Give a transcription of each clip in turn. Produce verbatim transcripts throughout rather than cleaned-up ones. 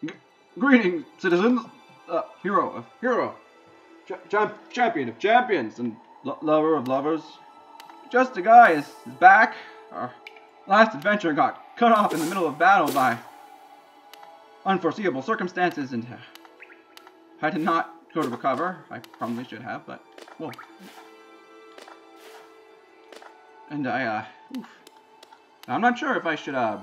G Greetings, citizens! Uh, hero of hero, Ch champ champion of champions, and lo lover of lovers. Just a guy is, is back. Our last adventure got cut off in the middle of battle by unforeseeable circumstances, and uh, I did not go to recover. I probably should have, but whoa. And I, uh, oof. I'm not sure if I should, uh,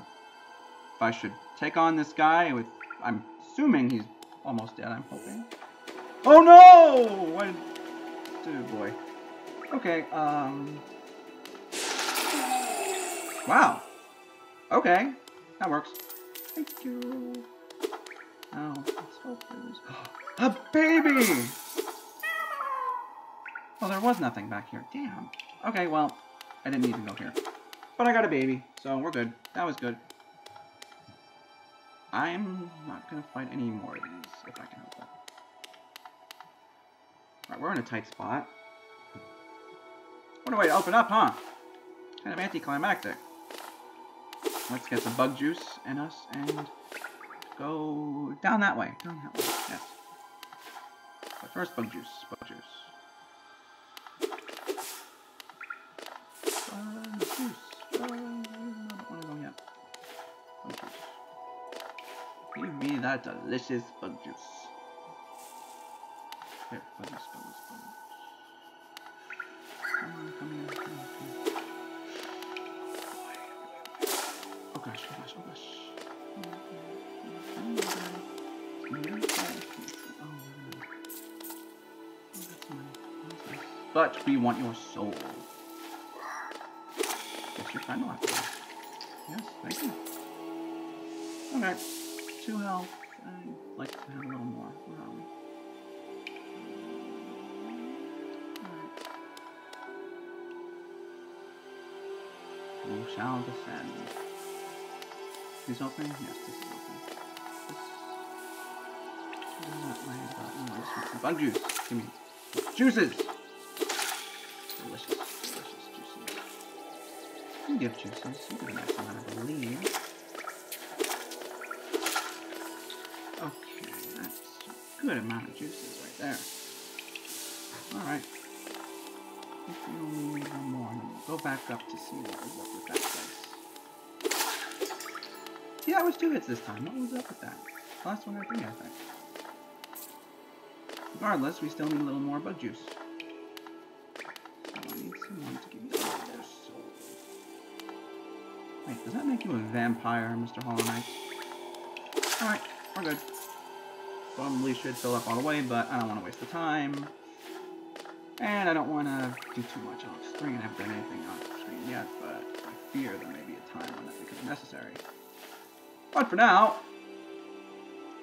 if I should take on this guy with. I'm assuming he's almost dead. I'm hoping. Oh no! What? Dude, boy. Okay. Um. Wow. Okay, that works. Thank you. Oh, let's hope there's a baby. Well, there was nothing back here. Damn. Okay. Well, I didn't need to go here. But I got a baby, so we're good. That was good. I'm not going to fight any more of these, if I can help that. Alright, we're in a tight spot. What a way to open up, huh? Kind of anticlimactic. Let's get some bug juice in us and go down that way. Down that way, yes. But first, bug juice. Bug juice. Bug juice. Bug... I don't want to go yet. Bug juice. Give me that delicious bug juice. Here, bug juice, bug juice, bug juice. Come on, come here, come on, come on. Oh gosh, oh gosh, oh gosh. Oh my god. That's mine. That's mine. But we want your soul. Guess your final after that. Yes, thank you. Okay. Two health. I'd like to have a little more. Where are we? Alright. We shall descend. Is this open? Yes, this is open. This is not my button. No, this is bug juice. Give me juices! Delicious, delicious juices. You can give juices. You can have some, I believe. Okay, that's a good amount of juices right there. Alright. If you need one more, we'll go back up to see what was up with that place. Yeah, it was two hits this time. What was up with that? Last one or three, I think. Regardless, we still need a little more bug juice. So I need someone to give you all of their soul. Wait, does that make you a vampire, Mister Hollow Knight? Alright. We're good. Probably should fill up all the way, but I don't want to waste the time. And I don't want to do too much on screen. I haven't done anything on screen yet, but I fear there may be a time when that becomes necessary. But for now,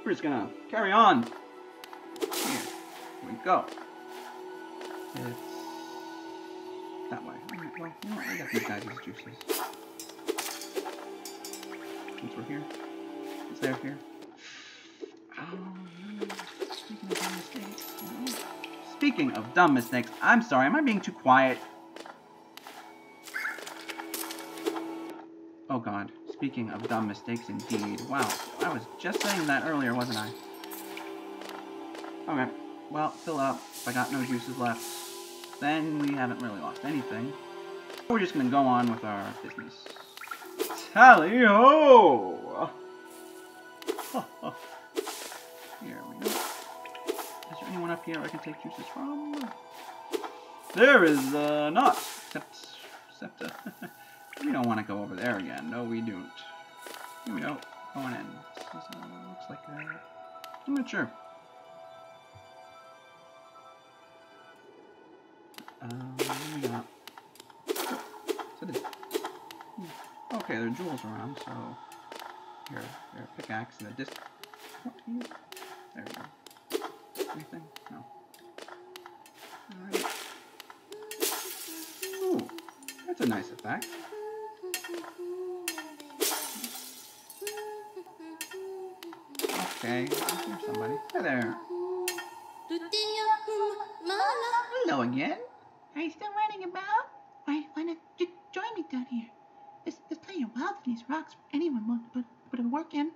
we're just gonna carry on. Here, here we go. It's that way. Alright, well, you know what? I got these guys' juices. Since we're here, it's there here. Speaking of dumb mistakes, you know? Speaking of dumb mistakes, I'm sorry, am I being too quiet? Oh god, speaking of dumb mistakes indeed. Wow, I was just saying that earlier, wasn't I? Okay, well, fill up. If I got no juices left, then we haven't really lost anything. We're just gonna go on with our business. Tally-ho! Here we go. Is there anyone up here I can take juices from? There is uh, not. Except, except uh, we don't want to go over there again. No, we don't. Here we go. Going in. This is, uh, looks like a... I'm not sure. Um, what do we got? Okay, there are jewels around, so... Here, there are pickaxe and a disc... What do you... There we go. Anything? No. Alright. Ooh, that's a nice effect. Okay, there's somebody. Hi there. Hello again. Are you still running about? Why, why not you join me down here? There's, there's plenty of wild in these rocks for anyone to put, put a work in.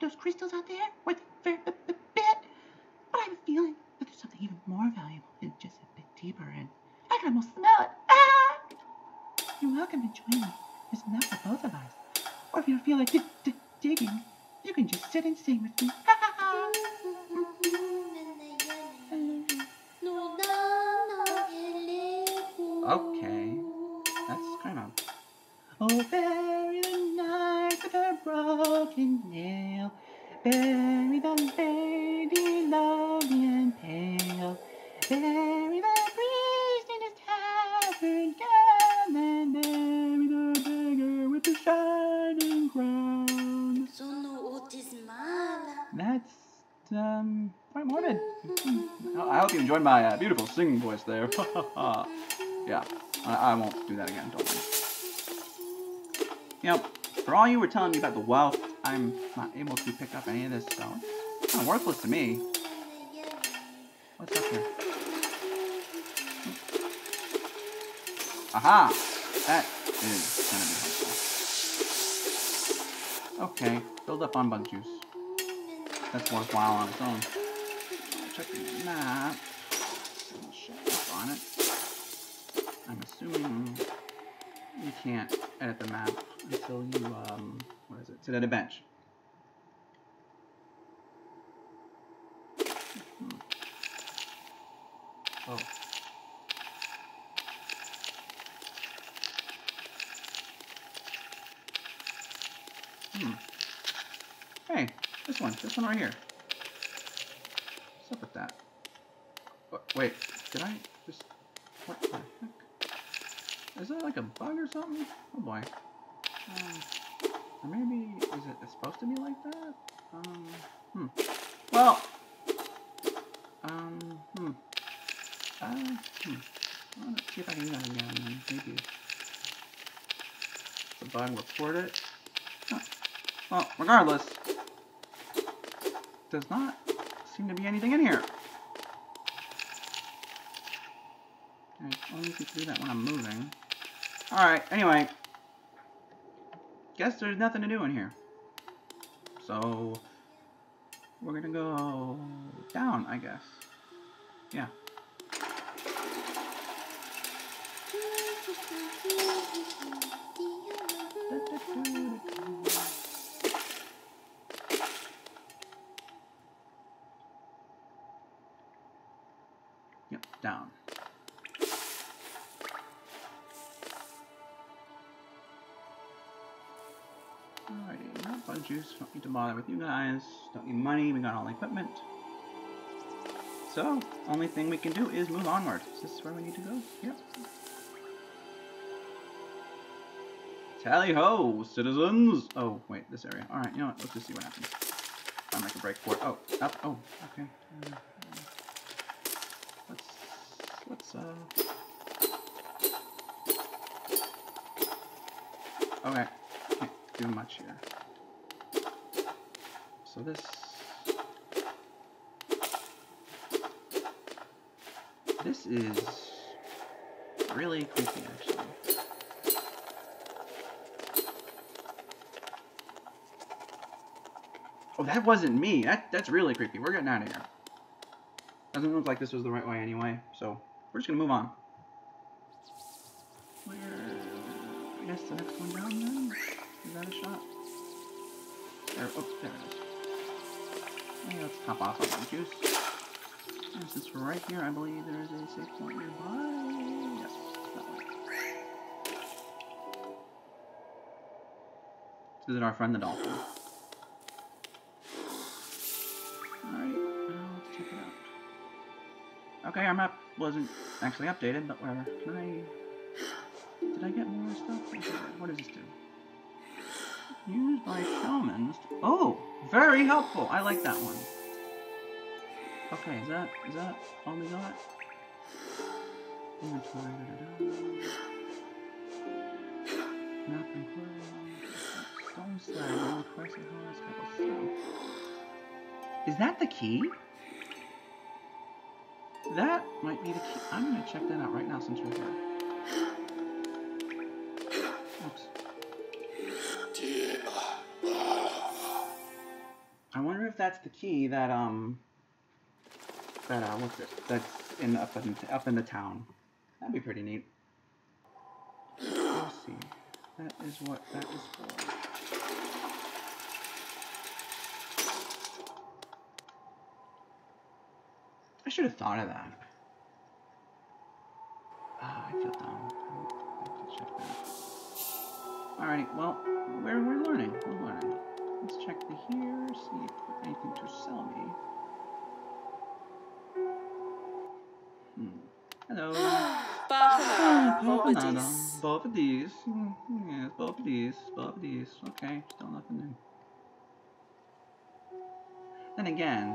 those crystals out there worth a fair bit, but I have a feeling that there's something even more valuable and just a bit deeper in. I can almost smell it. Ah! You're welcome to join me. There's enough for both of us. Or if you don't feel like digging, you can just sit and sing with me. Ha ha ha! Okay, that's kind of... Oh, bury the knife with her broken nail. Bury the lady lovely and pale. Bury the priest in his tavern gown. And bury the beggar with the shining crown. That's, um, quite morbid. I hope you enjoyed my uh, beautiful singing voice there. Yeah, I, I won't do that again, don't worry. You know, for all you were telling me about the wealth, I'm not able to pick up any of this, so it's kind of worthless to me. What's up here? Aha! That is gonna be helpful. Okay, build up on bug juice. That's worthwhile on its own. Check the map. Shut up on it. I'm assuming you can't edit the map until you, um, what is it, sit at a bench. Hmm. Oh. Hmm. Hey, this one, this one right here. What's up with that? Oh, wait, did I just, what the heck? Is that like a bug or something? Oh boy. Um, or maybe, is it supposed to be like that? Um, hmm. Well, um, hmm. Uh, hmm. Well, let's see if I can do that again. Maybe. The bug report it. Huh. Well, regardless, does not seem to be anything in here. I only need to do that when I'm moving. Alright, anyway, guess there's nothing to do in here. So, we're gonna go down, I guess. Yeah. Yep, down. Alrighty, not bug juice, don't need to bother with you guys, don't need money, we got all the equipment. So, only thing we can do is move onward. Is this where we need to go? Yep. Tally ho, citizens! Oh, wait, this area. Alright, you know what, let's just see what happens. I'll make a break for it. Oh, up, oh, okay. Uh, let's, let's, uh... Okay. Do much here. So this this is really creepy, actually. Oh, that wasn't me. That that's really creepy. We're getting out of here. Doesn't look like this was the right way anyway. So we're just gonna move on. Where? I guess the next one down then. Is that a shot? There, oops, there it is. Okay, let's hop off on some juice. And since we're right here, I believe there is a safe point nearby. Yes, that way. Let's visit our friend the dolphin. Alright, now let's check it out. Okay, our map wasn't actually updated, but whatever. Can I... Did I get more stuff? What does this do? Used by shamans. Oh, very helpful. I like that one. Okay, is that is that all we got? Inventory. Map and play. Stone slab. Is that the key? That might be the key. I'm gonna check that out right now since we're here. Oops. I wonder if that's the key that um that uh what's it that's in up in up in the town. That'd be pretty neat. Let's see. That is what that is for. I should have thought of that. Ah, I fell down. I have to check that. Alright, well, we're, we're learning. We're learning. Let's check the here, see if there's anything to sell me. Hmm. Hello. Bobadis. Bobadis. Yes, Bobadis. Bobadis. Okay, still nothing new. Then again.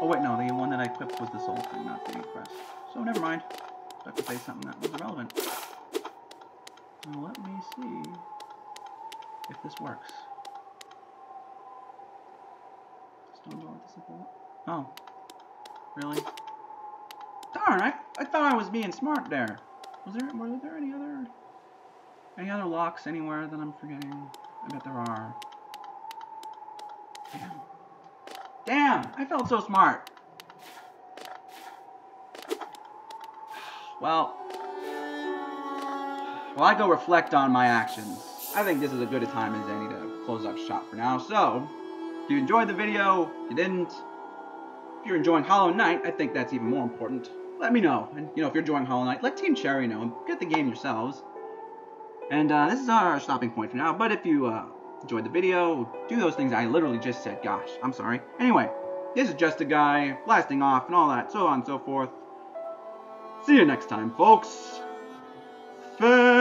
Oh wait, no, the one that I equipped was this old thing, not the press. So never mind. I have to say something that was irrelevant. Now let me see if this works. Stone door disable. Oh, really? Darn! I I thought I was being smart there. Was there were there any other any other locks anywhere that I'm forgetting? I bet there are. Damn. Damn, I felt so smart. Well, well, I go reflect on my actions. I think this is as good a time as any to close up shop for now. So, if you enjoyed the video, if you didn't, if you're enjoying Hollow Knight, I think that's even more important. Let me know. And, you know, if you're enjoying Hollow Knight, let Team Cherry know and get the game yourselves. And uh, this is our stopping point for now, but if you... Uh, enjoyed the video, do those things I literally just said, gosh, I'm sorry. Anyway, this is just a guy blasting off and all that, so on and so forth. See you next time, folks. Fair